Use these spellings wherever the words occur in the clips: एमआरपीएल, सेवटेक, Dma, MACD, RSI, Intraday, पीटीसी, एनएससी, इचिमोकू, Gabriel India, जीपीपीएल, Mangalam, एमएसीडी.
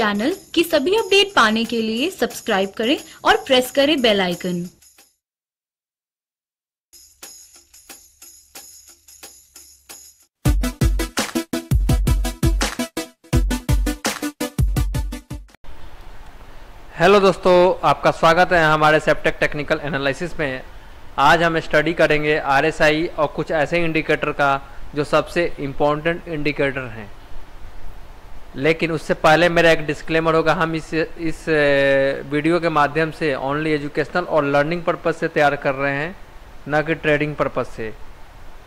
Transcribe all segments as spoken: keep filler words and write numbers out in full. Channel की सभी update पाने के लिए सब्सक्राइब करें और प्रेस करें बेल आइकन। हेलो दोस्तों, आपका स्वागत है हमारे सेवटेक टेक्निकल एनालिसिस में। आज हम स्टडी करेंगे आरएसआई और कुछ ऐसे इंडिकेटर का जो सबसे इम्पोर्टेंट इंडिकेटर हैं। लेकिन उससे पहले मेरा एक डिस्क्लेमर होगा। हम इस इस वीडियो के माध्यम से ओनली एजुकेशनल और लर्निंग पर्पस से तैयार कर रहे हैं, ना कि ट्रेडिंग पर्पस से।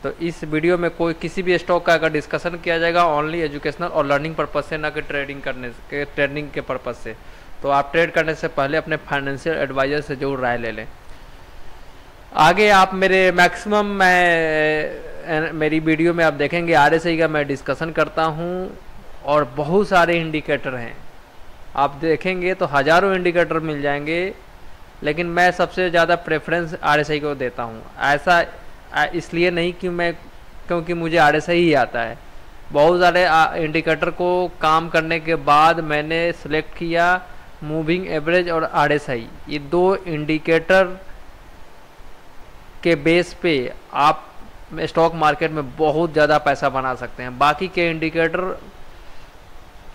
तो इस वीडियो में कोई किसी भी स्टॉक का अगर डिस्कशन किया जाएगा ओनली एजुकेशनल और लर्निंग पर्पस से, ना कि ट्रेडिंग करने के ट्रेडिंग के पर्पस से। तो आप ट्रेड करने से पहले अपने फाइनेंशियल एडवाइज़र से जरूर राय ले लें। आगे आप मेरे मैक्सिमम मैं मेरी वीडियो में आप देखेंगे आरएसआई का मैं डिस्कशन करता हूं और बहुत सारे इंडिकेटर हैं। आप देखेंगे तो हज़ारों इंडिकेटर मिल जाएंगे, लेकिन मैं सबसे ज़्यादा प्रेफरेंस आरएसआई को देता हूं। ऐसा इसलिए नहीं कि मैं क्योंकि मुझे आरएसआई ही आता है। बहुत सारे इंडिकेटर को काम करने के बाद मैंने सेलेक्ट किया मूविंग एवरेज और आरएसआई। ये दो इंडिकेटर के बेस पे आप स्टॉक मार्केट में बहुत ज़्यादा पैसा बना सकते हैं। बाकी के इंडिकेटर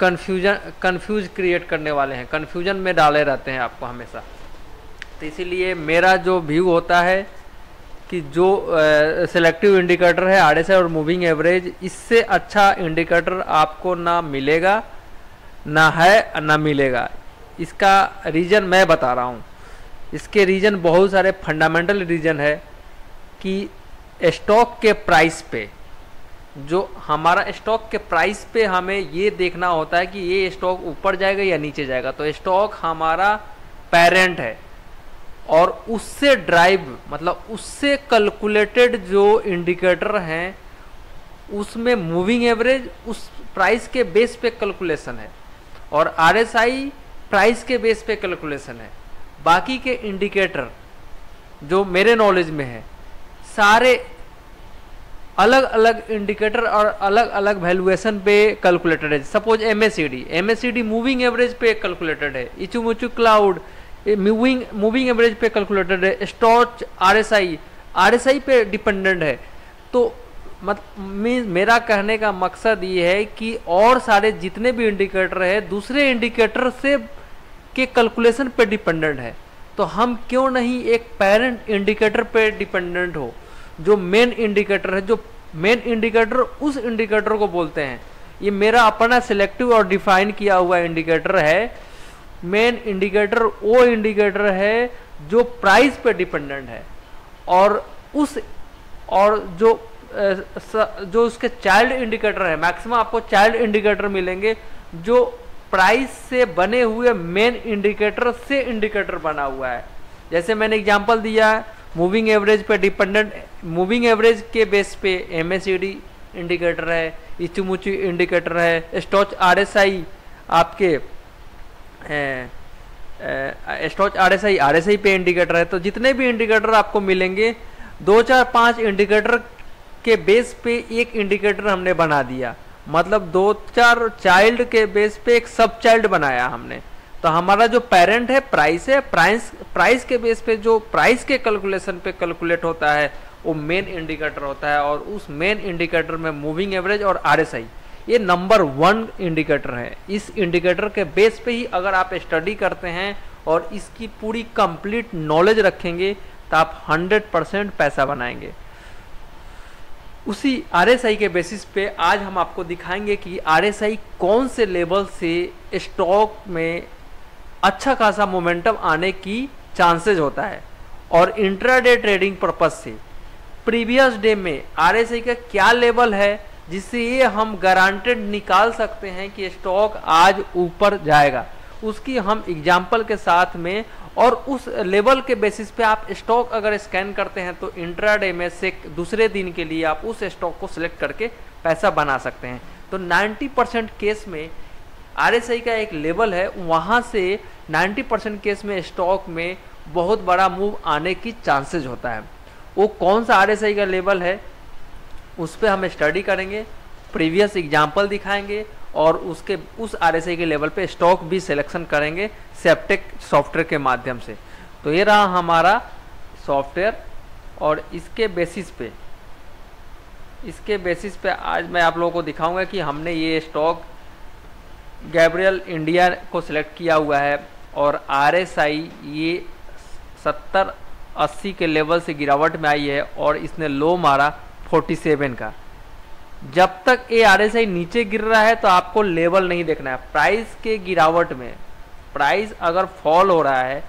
कन्फ्यूजन कन्फ्यूज क्रिएट करने वाले हैं, कन्फ्यूजन में डाले रहते हैं आपको हमेशा। तो इसीलिए मेरा जो व्यू होता है कि जो सिलेक्टिव uh, इंडिकेटर है आरएसआई और मूविंग एवरेज, इससे अच्छा इंडिकेटर आपको ना मिलेगा, ना है ना मिलेगा। इसका रीज़न मैं बता रहा हूँ। इसके रीज़न बहुत सारे फंडामेंटल रीज़न है कि स्टॉक के प्राइस पे, जो हमारा स्टॉक के प्राइस पे हमें ये देखना होता है कि ये स्टॉक ऊपर जाएगा या नीचे जाएगा। तो स्टॉक हमारा पेरेंट है और उससे ड्राइव मतलब उससे कैलकुलेटेड जो इंडिकेटर हैं उसमें मूविंग एवरेज उस प्राइस के बेस पे कैलकुलेशन है और आरएसआई प्राइस के बेस पे कैलकुलेशन है। बाकी के इंडिकेटर जो मेरे नॉलेज में है सारे अलग अलग इंडिकेटर और अलग अलग वैल्यूएशन पे कैलकुलेटेड है। Suppose एमएसीडी एमएसीडी moving average पे कैलकुलेटेड है। इचिमोकू cloud moving moving average पे कैलकुलेटेड है। स्टॉक आरएसआई आरएसआई पे डिपेंडेंट है। तो मत मेरा कहने का मकसद ये है कि और सारे जितने भी इंडिकेटर है दूसरे इंडिकेटर से के कैलकुलेशन पे डिपेंडेंट है। तो हम क्यों नहीं एक पेरेंट इंडिकेटर पे डिपेंडेंट हो जो मेन इंडिकेटर है। जो मेन इंडिकेटर उस इंडिकेटर को बोलते हैं। ये मेरा अपना सिलेक्टिव और डिफाइन किया हुआ इंडिकेटर है। मेन इंडिकेटर वो इंडिकेटर है जो प्राइस पे डिपेंडेंट है और उस और जो जो उसके चाइल्ड इंडिकेटर है। मैक्सिमम आपको चाइल्ड इंडिकेटर मिलेंगे जो प्राइस से बने हुए मेन इंडिकेटर से इंडिकेटर बना हुआ है। जैसे मैंने एग्जांपल दिया है मूविंग एवरेज पे डिपेंडेंट मूविंग एवरेज के बेस पे एमएसीडी इंडिकेटर है, इचिमोकू इंडिकेटर है, स्टॉक आरएसआई आपके स्टॉक आरएसआई आरएसआई पे इंडिकेटर है। तो जितने भी इंडिकेटर आपको मिलेंगे दो चार पाँच इंडिकेटर के बेस पे एक इंडिकेटर हमने बना दिया। मतलब दो चार चाइल्ड के बेस पे एक सब चाइल्ड बनाया हमने। तो हमारा जो पेरेंट है प्राइस है, प्राइस प्राइस के बेस पे जो प्राइस के कैलकुलेशन पे कैलकुलेट होता है वो मेन इंडिकेटर होता है और उस मेन इंडिकेटर में मूविंग एवरेज और आरएसआई ये नंबर वन इंडिकेटर है। इस इंडिकेटर के बेस पे ही अगर आप स्टडी करते हैं और इसकी पूरी कंप्लीट नॉलेज रखेंगे तो आप हंड्रेड परसेंट पैसा बनाएंगे। उसी आरएसआई के बेसिस पे आज हम आपको दिखाएंगे कि आरएसआई कौन से लेवल से स्टॉक में अच्छा खासा मोमेंटम आने की चांसेज होता है और इंट्राडे ट्रेडिंग पर्पज से प्रीवियस डे में आरएसआई का क्या लेवल है जिससे ये हम गारंटेड निकाल सकते हैं कि स्टॉक आज ऊपर जाएगा। उसकी हम एग्जाम्पल के साथ में और उस लेवल के बेसिस पे आप स्टॉक अगर स्कैन करते हैं तो इंट्राडे में से दूसरे दिन के लिए आप उस स्टॉक को सिलेक्ट करके पैसा बना सकते हैं। तो नब्बे परसेंट केस में आरएसआई का एक लेवल है, वहाँ से नब्बे परसेंट केस में स्टॉक में बहुत बड़ा मूव आने की चांसेज होता है। वो कौन सा आरएसआई का लेवल है उस पर हम स्टडी करेंगे, प्रीवियस एग्जाम्पल दिखाएँगे और उसके उस आरएसआई के लेवल पे स्टॉक भी सिलेक्शन करेंगे सेवटेक सॉफ्टवेयर के माध्यम से। तो ये रहा हमारा सॉफ्टवेयर और इसके बेसिस पे इसके बेसिस पे आज मैं आप लोगों को दिखाऊंगा कि हमने ये स्टॉक गैब्रियल इंडिया को सिलेक्ट किया हुआ है और आरएसआई ये सत्तर अस्सी के लेवल से गिरावट में आई है और इसने लो मारा सैंतालीस का। जब तक ये आरएसआई नीचे गिर रहा है तो आपको लेवल नहीं देखना है। प्राइस के गिरावट में प्राइस अगर फॉल हो रहा है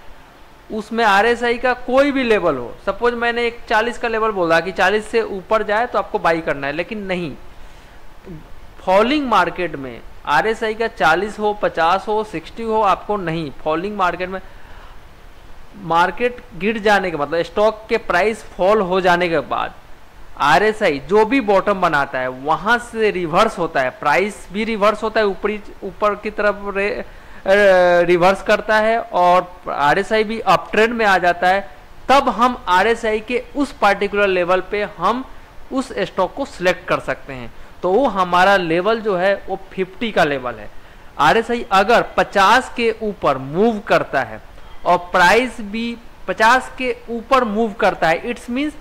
उसमें आरएसआई का कोई भी लेवल हो, सपोज मैंने एक चालीस का लेवल बोला कि चालीस से ऊपर जाए तो आपको बाई करना है, लेकिन नहीं, फॉलिंग मार्केट में आरएसआई का चालीस हो, पचास हो, साठ हो, आपको नहीं। फॉलिंग मार्केट में मार्केट गिर जाने के मतलब स्टॉक के प्राइस फॉल हो जाने के बाद आरएसआई जो भी बॉटम बनाता है वहाँ से रिवर्स होता है, प्राइस भी रिवर्स होता है, ऊपरी ऊपर की तरफ रे, रिवर्स करता है और आरएसआई भी अप ट्रेंड में आ जाता है। तब हम आरएसआई के उस पार्टिकुलर लेवल पे हम उस स्टॉक को सिलेक्ट कर सकते हैं। तो वो हमारा लेवल जो है वो पचास का लेवल है। आरएसआई अगर पचास के ऊपर मूव करता है और प्राइस भी पचास के ऊपर मूव करता है, इट्स मीन्स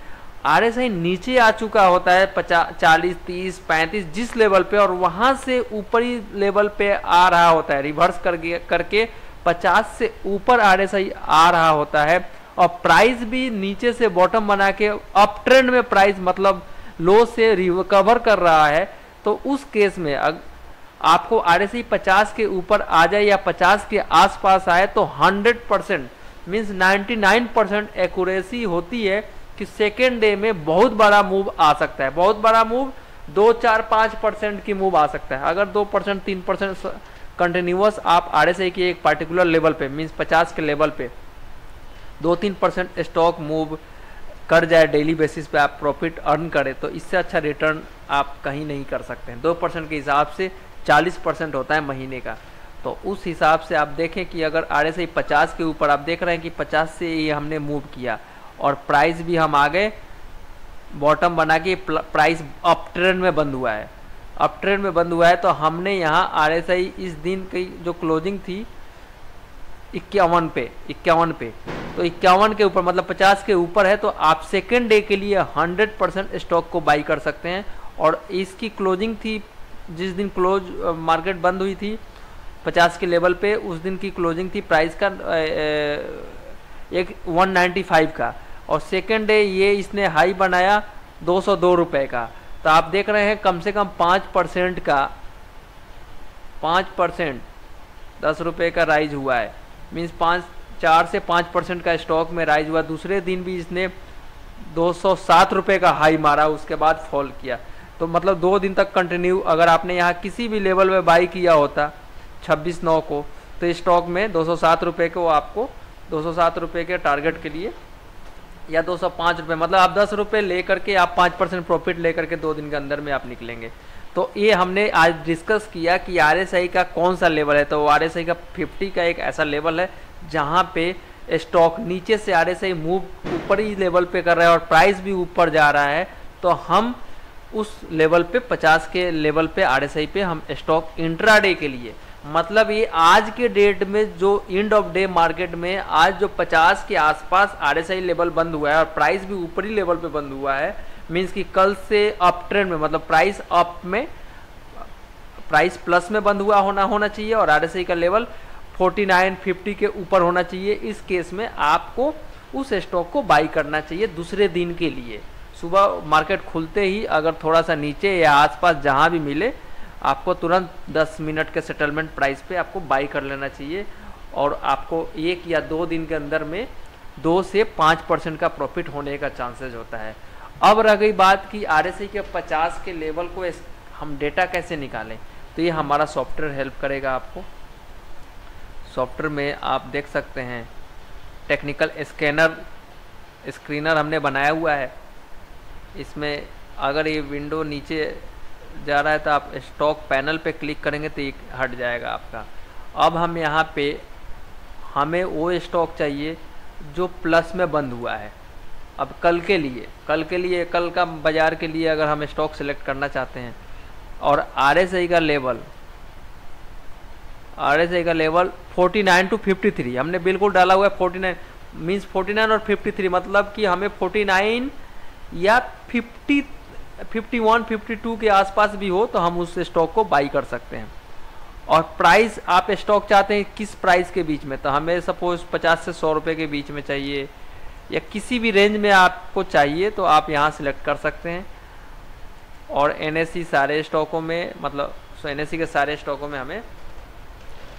आरएसआई नीचे आ चुका होता है पचास, चालीस, तीस, पैंतीस जिस लेवल पे, और वहाँ से ऊपरी लेवल पे आ रहा होता है रिवर्स करके करके पचास से ऊपर आरएसआई आ रहा होता है और प्राइस भी नीचे से बॉटम बना के अप ट्रेंड में प्राइस मतलब लो से रिकवर कर रहा है। तो उस केस में अग, आपको आरएसआई पचास के ऊपर आ जाए या पचास के आसपास आए तो हंड्रेड परसेंट मीन्स निन्यानवे परसेंट एक्यूरेसी होती है कि सेकेंड डे में बहुत बड़ा मूव आ सकता है। बहुत बड़ा मूव दो चार पाँच परसेंट की मूव आ सकता है। अगर दो परसेंट तीन परसेंट कंटिन्यूस आप आरएसआई के एक पार्टिकुलर लेवल पे मीन्स पचास के लेवल पे दो तीन परसेंट स्टॉक मूव कर जाए डेली बेसिस पे आप प्रॉफिट अर्न करें तो इससे अच्छा रिटर्न आप कहीं नहीं कर सकते हैं। दो परसेंट के हिसाब से चालीस परसेंट होता है महीने का। तो उस हिसाब से आप देखें कि अगर आरएसआई पचास के ऊपर आप देख रहे हैं कि पचास से ये हमने मूव किया और प्राइस भी हम आगे बॉटम बना के प्राइस अप ट्रेंड में बंद हुआ है अप ट्रेंड में बंद हुआ है तो हमने यहाँ आरएसआई इस दिन की जो क्लोजिंग थी इक्यावन पे इक्यावन पे तो इक्यावन के ऊपर मतलब पचास के ऊपर है तो आप सेकेंड डे के लिए हंड्रेड परसेंट स्टॉक को बाई कर सकते हैं। और इसकी क्लोजिंग थी जिस दिन क्लोज मार्केट बंद हुई थी पचास के लेवल पे, उस दिन की क्लोजिंग थी प्राइस का एक एक सौ पचानवे का और सेकेंड डे ये इसने हाई बनाया दो सौ दो रुपये का। तो आप देख रहे हैं कम से कम पाँच परसेंट का पाँच परसेंट दस रुपये का राइज हुआ है, मीन्स पाँच चार से पाँच परसेंट का स्टॉक में राइज हुआ। दूसरे दिन भी इसने दो सौ सात रुपये का हाई मारा, उसके बाद फॉल किया। तो मतलब दो दिन तक कंटिन्यू अगर आपने यहाँ किसी भी लेवल में बाई किया होता छब्बीस नौ को तो इस स्टॉक में दो सौ सात रुपये को आपको दो सौ सात रुपये के टारगेट के लिए या दो सौ पाँच रुपये मतलब आप दस रुपये ले करके आप पाँच परसेंट प्रॉफिट ले करके दो दिन के अंदर में आप निकलेंगे। तो ये हमने आज डिस्कस किया कि आरएसआई का कौन सा लेवल है। तो आरएसआई का पचास का एक ऐसा लेवल है जहाँ पे स्टॉक नीचे से आरएसआई मूव ऊपर ही लेवल पे कर रहा है और प्राइस भी ऊपर जा रहा है तो हम उस लेवल पे पचास के लेवल पे आरएसआई पे हम स्टॉक इंट्राडे के लिए मतलब ये आज के डेट में जो एंड ऑफ डे मार्केट में आज जो पचास के आसपास आरएसआई लेवल बंद हुआ है और प्राइस भी ऊपरी लेवल पे बंद हुआ है मीन्स कि कल से अप ट्रेंड में मतलब प्राइस अप में प्राइस प्लस में बंद हुआ होना होना चाहिए और आरएसआई का लेवल उनचास, पचास के ऊपर होना चाहिए। इस केस में आपको उस स्टॉक को बाई करना चाहिए दूसरे दिन के लिए। सुबह मार्केट खुलते ही अगर थोड़ा सा नीचे या आसपास जहाँ भी मिले आपको तुरंत दस मिनट के सेटलमेंट प्राइस पे आपको बाई कर लेना चाहिए और आपको एक या दो दिन के अंदर में दो से पाँच परसेंट का प्रॉफिट होने का चांसेस होता है। अब रह गई बात कि आरएसआई के पचास के लेवल को हम डेटा कैसे निकालें, तो ये हमारा सॉफ्टवेयर हेल्प करेगा आपको। सॉफ्टवेयर में आप देख सकते हैं टेक्निकल स्कैनर स्क्रीनर हमने बनाया हुआ है। इसमें अगर ये विंडो नीचे जा रहा है तो आप स्टॉक पैनल पे क्लिक करेंगे तो ये हट जाएगा आपका। अब हम यहाँ पे हमें वो स्टॉक चाहिए जो प्लस में बंद हुआ है। अब कल के लिए कल के लिए कल का बाज़ार के लिए अगर हम स्टॉक सेलेक्ट करना चाहते हैं और आरएसआई का लेवल आरएसआई का level forty nine to fifty three हमने बिल्कुल डाला हुआ है। Forty nine means forty nine और फिफ्टी थ्री मतलब कि हमें फोर्टी नाइन या fifty, fifty one, fifty two के आसपास भी हो तो हम उस स्टॉक को बाई कर सकते हैं। और प्राइस आप स्टॉक चाहते हैं किस प्राइस के बीच में, तो हमें सपोज पचास से सौ रुपये के बीच में चाहिए या किसी भी रेंज में आपको चाहिए तो आप यहाँ सेलेक्ट कर सकते हैं। और एनएससी सारे स्टॉकों में मतलब सो एनएससी के सारे स्टॉकों में हमें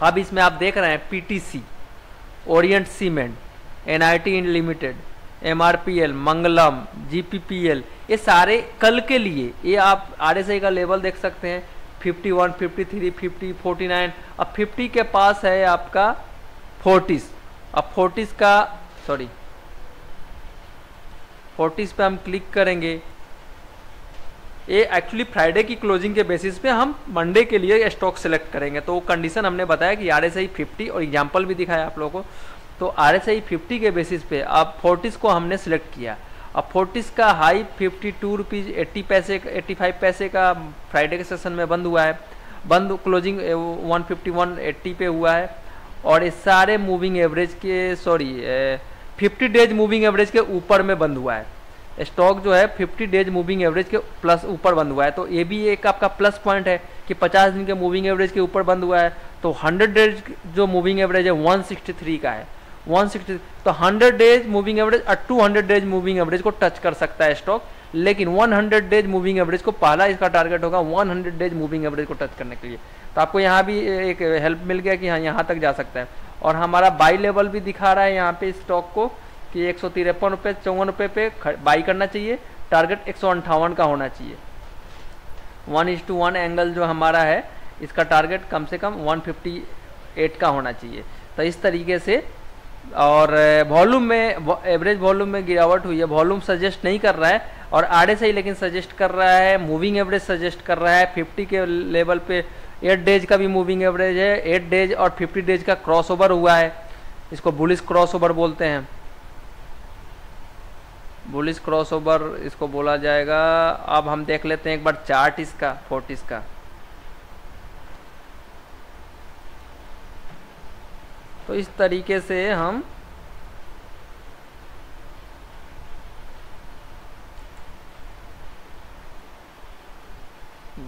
अब इसमें आप देख रहे हैं पीटीसी, Orient cement, NIT India limited, एमआरपीएल, Mangalam, जीपीपीएल, ये सारे कल के लिए, ये आप आरएसआई का लेवल देख सकते हैं fifty one, fifty three, fifty, forty nine. अब फिफ्टी के पास है आपका फोर्टीज़, अब फोर्टीज़ का सॉरी फोर्टीज़ पे हम क्लिक करेंगे। ये एक्चुअली फ्राइडे की क्लोजिंग के बेसिस पे हम मंडे के लिए स्टॉक सेलेक्ट करेंगे। तो वो कंडीशन हमने बताया कि आरएसआई फिफ्टी और एग्जांपल भी दिखाया आप लोगों को। तो आरएसआई फिफ्टी के बेसिस पे अब फोर्टीज़ को हमने सेलेक्ट किया। अब फोर्टीज़ का high fifty two rupees eighty पैसे एट्टी फाइव पैसे का फ्राइडे के सेशन में बंद हुआ है, बंद closing one fifty one eighty पे हुआ है। और इस सारे मूविंग एवरेज के sorry fifty days moving average के ऊपर में बंद हुआ है स्टॉक, जो है फिफ्टी डेज मूविंग एवरेज के प्लस ऊपर बंद हुआ है। तो ये भी एक आपका प्लस पॉइंट है कि पचास दिन के मूविंग एवरेज के ऊपर बंद हुआ है। तो हंड्रेड डेज जो मूविंग एवरेज है वन सिक्स्टी थ्री का है, वन सिक्स्टी थ्री तो हंड्रेड डेज मूविंग एवरेज और two hundred days moving average को टच कर सकता है स्टॉक, लेकिन हंड्रेड डेज मूविंग एवरेज को पहला इसका टारगेट होगा हंड्रेड डेज मूविंग एवरेज को टच करने के लिए। तो आपको यहाँ भी एक हेल्प मिल गया कि हाँ यहाँ तक जा सकता है। और हमारा बाई लेवल भी दिखा रहा है यहाँ पे स्टॉक को कि एक सौ तिरपन रुपये चौवन रुपये पे बाई करना चाहिए, टारगेट एक सौ अंठावन का होना चाहिए। One is to one angle जो हमारा है इसका टारगेट कम से कम वन फिफ्टी एट का होना चाहिए। तो इस तरीके से, और वॉल्यूम में एवरेज वॉल्यूम में गिरावट हुई है, वॉल्यूम सजेस्ट नहीं कर रहा है और आरएसआई लेकिन सजेस्ट कर रहा है, मूविंग एवरेज सजेस्ट कर रहा है। फिफ्टी के लेवल पे एट डेज का भी मूविंग एवरेज है, एट डेज और फिफ्टी डेज का क्रॉस ओवर हुआ है, इसको बुलिश क्रॉस ओवर बोलते हैं, बुलिश क्रॉसओवर इसको बोला जाएगा। अब हम देख लेते हैं एक बार चार्ट इसका फोर्टीज़ का। तो इस तरीके से हम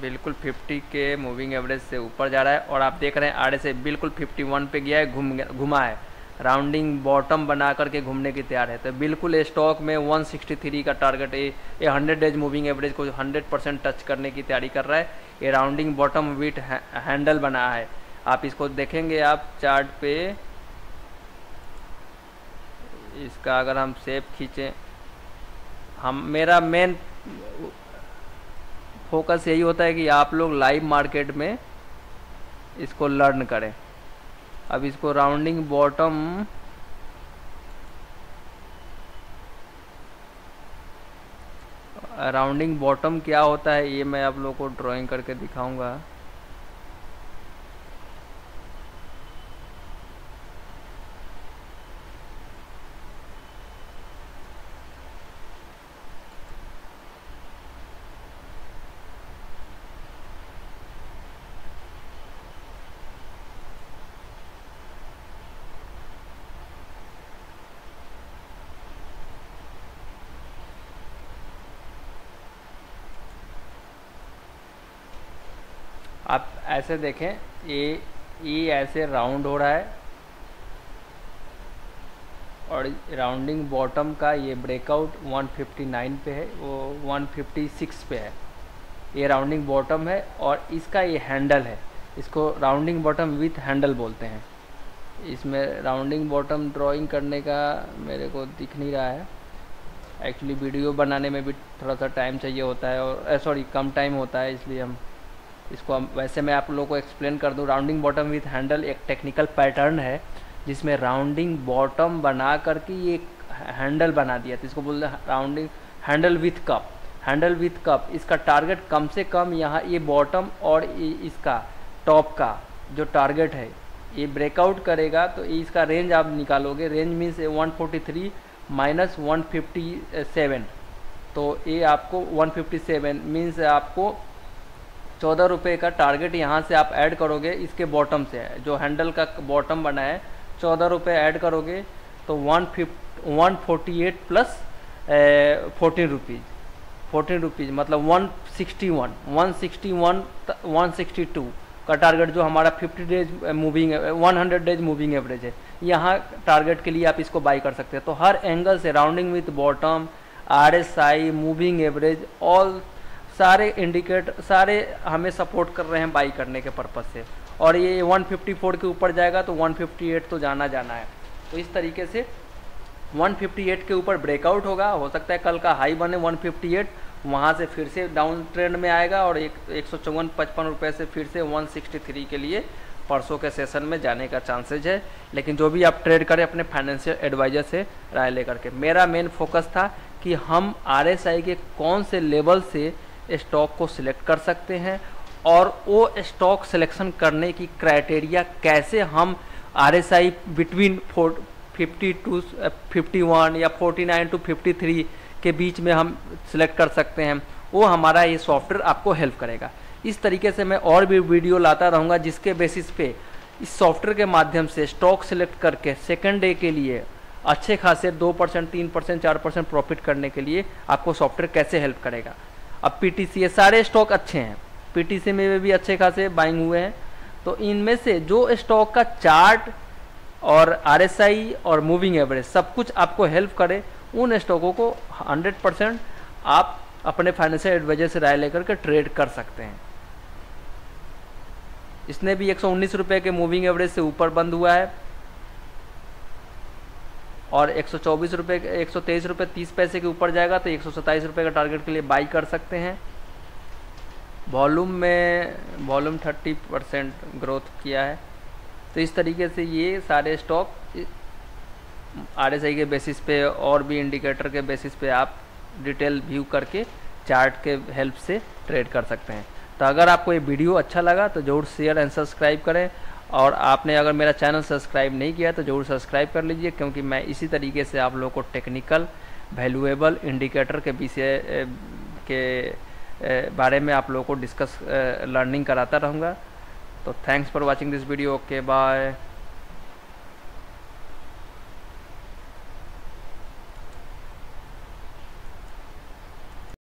बिल्कुल फिफ्टी के मूविंग एवरेज से ऊपर जा रहा है। और आप देख रहे हैं आरएसआई बिल्कुल फिफ्टी वन पे गया है, घूम घुमा है, राउंडिंग बॉटम बना करके घूमने की तैयार है। तो बिल्कुल स्टॉक में वन सिक्स्टी थ्री का टारगेट है, ये हंड्रेड डेज मूविंग एवरेज को हंड्रेड परसेंट टच करने की तैयारी कर रहा है। ये राउंडिंग बॉटम विथ हैंडल बना है, आप इसको देखेंगे आप चार्ट पे इसका। अगर हम शेप खींचें, हम मेरा मेन फोकस यही होता है कि आप लोग लाइव मार्केट में इसको लर्न करें। अब इसको राउंडिंग बॉटम राउंडिंग बॉटम क्या होता है ये मैं आप लोगों को ड्राइंग करके दिखाऊंगा। आप ऐसे देखें, ये ये ऐसे राउंड हो रहा है और राउंडिंग बॉटम का ये ब्रेकआउट वन फिफ्टी नाइन पे है, वो वन फिफ्टी सिक्स पे है, ये राउंडिंग बॉटम है और इसका ये हैंडल है, इसको राउंडिंग बॉटम विथ हैंडल बोलते हैं। इसमें राउंडिंग बॉटम ड्राइंग करने का मेरे को दिख नहीं रहा है, एक्चुअली वीडियो बनाने में भी थोड़ा सा टाइम चाहिए होता है और सॉरी कम टाइम होता है, इसलिए हम इसको वैसे मैं आप लोगों को एक्सप्लेन कर दूं। राउंडिंग बॉटम विथ हैंडल एक टेक्निकल पैटर्न है जिसमें राउंडिंग बॉटम बना करके ये हैंडल बना दिया, तो इसको बोलते हैं rounding handle with cup, handle with cup. इसका टारगेट कम से कम यहाँ ये बॉटम और इसका टॉप का जो टारगेट है ये ब्रेकआउट करेगा तो इसका रेंज आप निकालोगे, range means one forty three minus one fifty seven, तो ये आपको वन फिफ्टी सेवन मीन्स आपको चौदह रुपये का टारगेट यहाँ से आप ऐड करोगे, इसके बॉटम से है जो हैंडल का बॉटम बना है चौदह रुपये ऐड करोगे तो one fifty one forty eight plus fourteen rupees fourteen rupees मतलब one sixty one one sixty one one sixty two का टारगेट जो हमारा fifty days moving one hundred days moving average है, यहाँ टारगेट के लिए आप इसको बाई कर सकते हैं। तो हर एंगल से rounding with bottom, R S I, moving average, all सारे इंडिकेटर सारे हमें सपोर्ट कर रहे हैं बाई करने के पर्पज़ से। और ये वन फिफ्टी फोर के ऊपर जाएगा तो वन फिफ्टी एट तो जाना जाना है। तो इस तरीके से वन फिफ्टी एट के ऊपर ब्रेकआउट होगा, हो सकता है कल का हाई बने वन फिफ्टी एट, वहाँ से फिर से डाउन ट्रेंड में आएगा और एक एक सौ चौवन पचपन रुपये से फिर से वन सिक्सटी थ्री के लिए परसों के सेशन में जाने का चांसेज है। लेकिन जो भी आप ट्रेड करें अपने फाइनेंशियल एडवाइजर से राय लेकर के। मेरा मेन फोकस था कि हम आर एस आई के कौन से लेवल से स्टॉक को सिलेक्ट कर सकते हैं और वो स्टॉक सिलेक्शन करने की क्राइटेरिया कैसे हम R S I between four fifty to fifty one या forty nine to fifty three के बीच में हम सिलेक्ट कर सकते हैं, वो हमारा ये सॉफ्टवेयर आपको हेल्प करेगा। इस तरीके से मैं और भी वीडियो लाता रहूँगा जिसके बेसिस पे इस सॉफ्टवेयर के माध्यम से स्टॉक सिलेक्ट करके सेकेंड डे के लिए अच्छे खासे दो परसेंट तीन परसेंट चार परसेंट प्रॉफिट करने के लिए आपको सॉफ्टवेयर कैसे हेल्प करेगा। अब पीटीसी, ये सारे स्टॉक अच्छे हैं, पीटीसी में भी अच्छे खासे बाइंग हुए हैं। तो इनमें से जो स्टॉक का चार्ट और आरएसआई और मूविंग एवरेज सब कुछ आपको हेल्प करे, उन स्टॉकों को हंड्रेड परसेंट आप अपने फाइनेंशियल एडवाइजर से राय लेकर के ट्रेड कर सकते हैं। इसने भी एक सौ उन्नीस रुपये के मूविंग एवरेज से ऊपर बंद हुआ है और एक सौ चौबीस रुपये एक सौ तेईस रुपये तीस पैसे के ऊपर जाएगा तो एक सौ सत्ताईस रुपये का टारगेट के लिए बाई कर सकते हैं। वॉल्यूम में वॉल्यूम थर्टी परसेंट ग्रोथ किया है। तो इस तरीके से ये सारे स्टॉक आरएसआई के बेसिस पे और भी इंडिकेटर के बेसिस पे आप डिटेल व्यू करके चार्ट के हेल्प से ट्रेड कर सकते हैं। तो अगर आपको ये वीडियो अच्छा लगा तो ज़रूर शेयर एंड सब्सक्राइब करें, और आपने अगर मेरा चैनल सब्सक्राइब नहीं किया तो ज़रूर सब्सक्राइब कर लीजिए, क्योंकि मैं इसी तरीके से आप लोगों को टेक्निकल वैल्यूएबल इंडिकेटर के विषय के बारे में आप लोगों को डिस्कस लर्निंग कराता रहूँगा। तो thanks for watching this video. Okay bye.